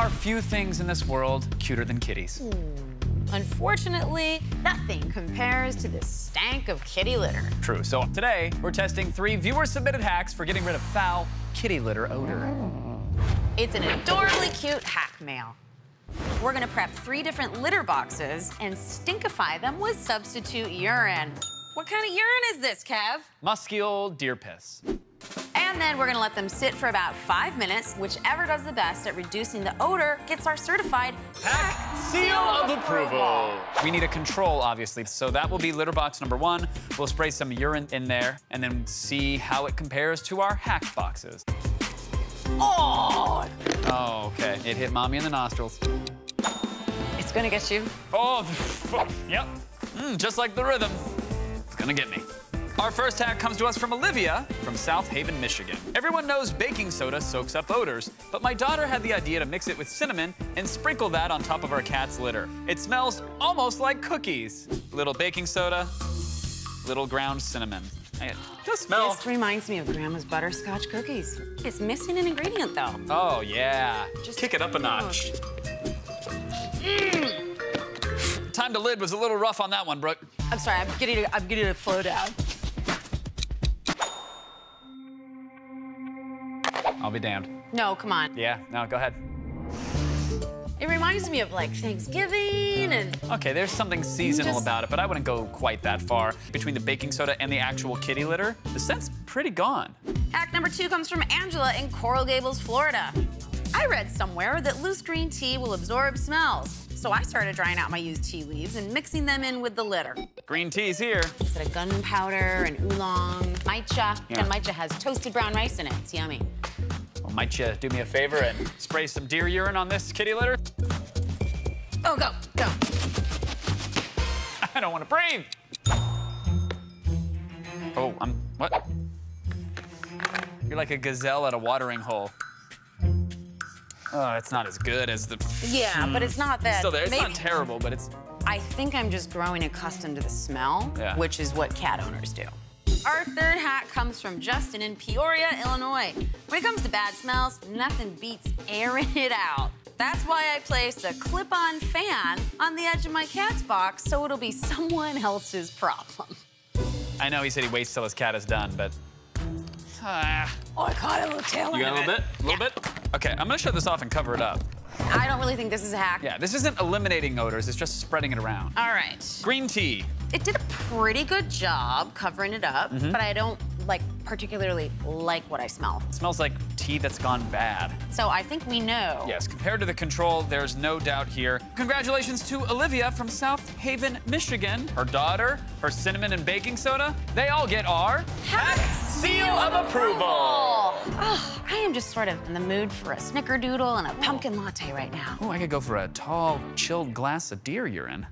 are few things in this world cuter than kitties. Unfortunately, nothing compares to the stank of kitty litter. True. So today, we're testing 3 viewer-submitted hacks for getting rid of foul kitty litter odor. It's an adorably cute hack mail. We're going to prep 3 different litter boxes and stinkify them with substitute urine. What kind of urine is this, Kev? Musky old deer piss. And then we're going to let them sit for about 5 minutes. Whichever does the best at reducing the odor gets our certified hack seal of approval. We need a control, obviously, so that will be litter box number 1. We'll spray some urine in there and then see how it compares to our hack boxes. Oh! Oh, okay. It hit mommy in the nostrils. It's going to get you. Oh, yep. Just like the rhythm. It's going to get me. Our first hack comes to us from Olivia from South Haven, Michigan. Everyone knows baking soda soaks up odors, but my daughter had the idea to mix it with cinnamon and sprinkle that on top of our cat's litter. It smells almost like cookies. Little baking soda, little ground cinnamon. Just smell. This reminds me of Grandma's butterscotch cookies. It's missing an ingredient, though. Oh, yeah. Just kick it up a notch. Time to lid was a little rough on that one, Brooke. I'm sorry. I'm getting a flow down. I'll be damned. No, come on. Yeah, no, go ahead. It reminds me of, like, Thanksgiving and... Okay, there's something seasonal about it, but I wouldn't go quite that far. Between the baking soda and the actual kitty litter, the scent's pretty gone. Hack number 2 comes from Angela in Coral Gables, Florida. I read somewhere that loose green tea will absorb smells, so I started drying out my used tea leaves and mixing them in with the litter. Green tea's here. Instead of gunpowder and oolong, matcha, and matcha has toasted brown rice in it. It's yummy. Well, might you do me a favor and spray some deer urine on this kitty litter? Oh, go, go. I don't want to breathe. Oh, what? You're like a gazelle at a watering hole. Oh, it's not as good as the... Yeah, but it's not that... It's still there. It's not terrible, but it's... I think I'm just growing accustomed to the smell, which is what cat owners do. Our third hack comes from Justin in Peoria, Illinois. When it comes to bad smells, nothing beats airing it out. That's why I placed a clip-on fan on the edge of my cat's box, so it'll be someone else's problem. I know he said he waits till his cat is done, but... Oh, I caught a little tail end of it. You got a little bit? A little bit? Okay, I'm gonna shut this off and cover it up. I don't really think this is a hack. Yeah, this isn't eliminating odors, it's just spreading it around. All right. Green tea. It did a pretty good job covering it up, but I don't particularly like what I smell. It smells like tea that's gone bad. So I think we know. Yes, compared to the control, there's no doubt here. Congratulations to Olivia from South Haven, Michigan. Her daughter, her cinnamon and baking soda, they all get our hack seal of approval. Oh, I am just sort of in the mood for a snickerdoodle and a pumpkin latte right now. Oh, I could go for a tall, chilled glass of deer urine.